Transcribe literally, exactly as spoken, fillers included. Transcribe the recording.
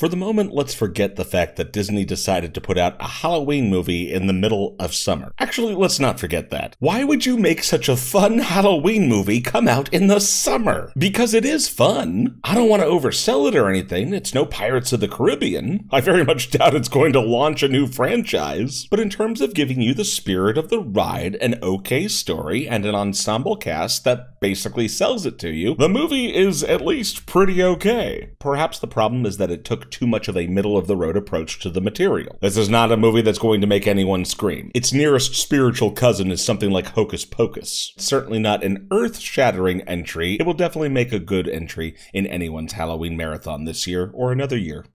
For the moment, let's forget the fact that Disney decided to put out a Halloween movie in the middle of summer. Actually, let's not forget that. Why would you make such a fun Halloween movie come out in the summer? Because it is fun. I don't want to oversell it or anything. It's no Pirates of the Caribbean. I very much doubt it's going to launch a new franchise. But in terms of giving you the spirit of the ride, an okay story, and an ensemble cast that basically sells it to you, the movie is at least pretty okay. Perhaps the problem is that it took too much of a middle-of-the-road approach to the material. This is not a movie that's going to make anyone scream. Its nearest spiritual cousin is something like Hocus Pocus. Certainly not an earth-shattering entry, it will definitely make a good entry in anyone's Halloween marathon this year or another year.